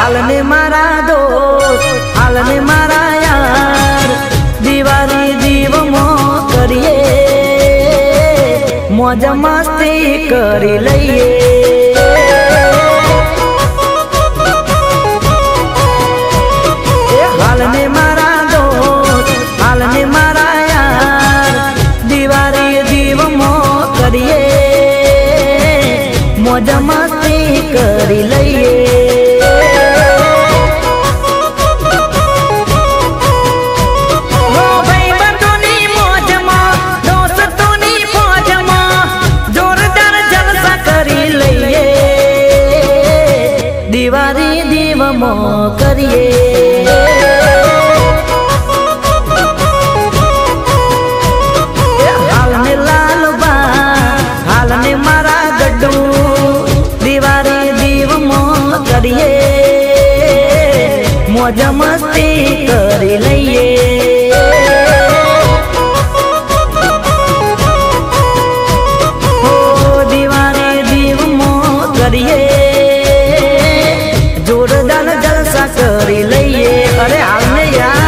हाल ने मारा दोस्त, हाल ने मारा यार, दीवारी दीवमो करिए, मौज मस्ती कर लइए। मौज मस्ती कर लइए। मौज मस्ती कर लइए। हो दीवाने दीवमो करिए, जोरदार जलसा कर लइए। अरे हाल में यार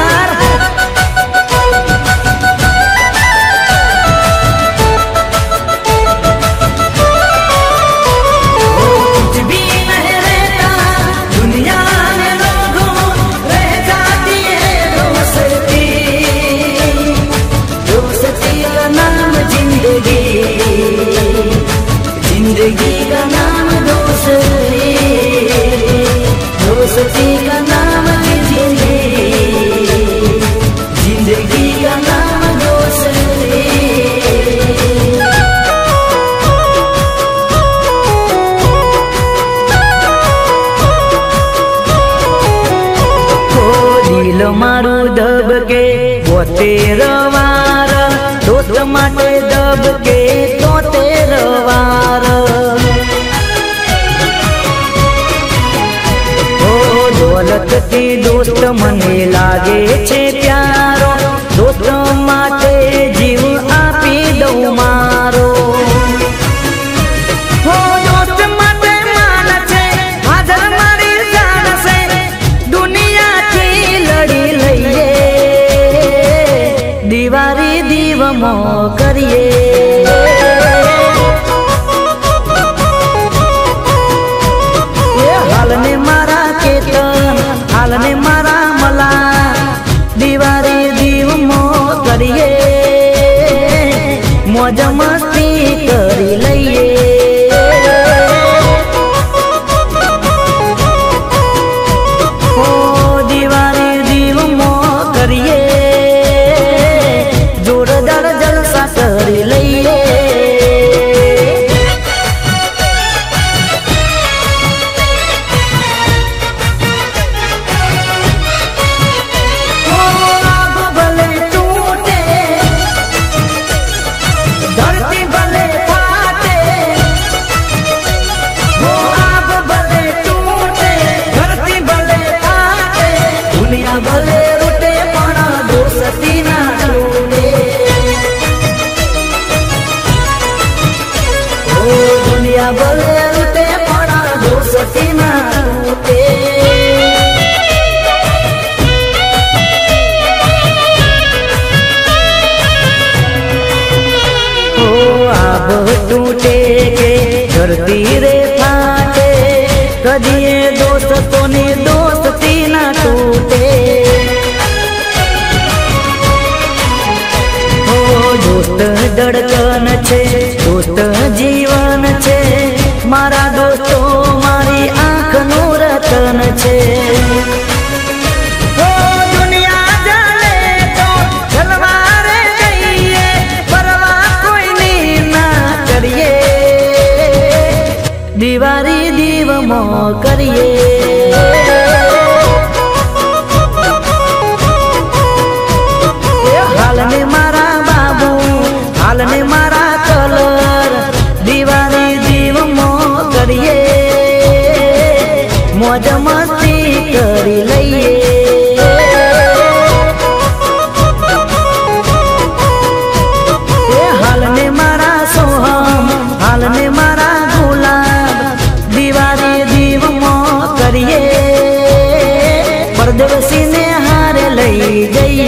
मारू दब के वो तेरा वार, दोस्त माटे दब के तो तेरा वार। ओ दौलत की दोस्त मने लागे छे प्यारो, दोस्त माटे जीव आपी दो मारो। दीवारी दीवमो करिए। हाल ने मारा केतन, हाल ने मारा मला, दीवारी दीवमो करिए। मौज मस्ती कर लइए। ओ दीवारी दीवमो करिए, धरती रे फाटे, कदिए दोस्तों ने दोस्ती न टूटे। ओ दोस्त धड़कन छे, दोस्त जीवन छे, मारा दोस्तों मारी आँख नु रतन छे। दीवारी दीवमो करिए। हाल ने मारा बाबू, हाल ने मारा कलर, दीवारी दीवमो करिए। मौज मस्ती कर लइए। हाल ने मारा सोहम, हाल ने मारा गुलाब, दीवारी दीवमो करिए। दोषी ने हार लई गई।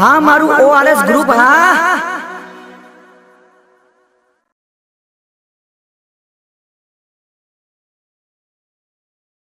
हाँ मारू ओ आर एस ग्रुप। हाँ।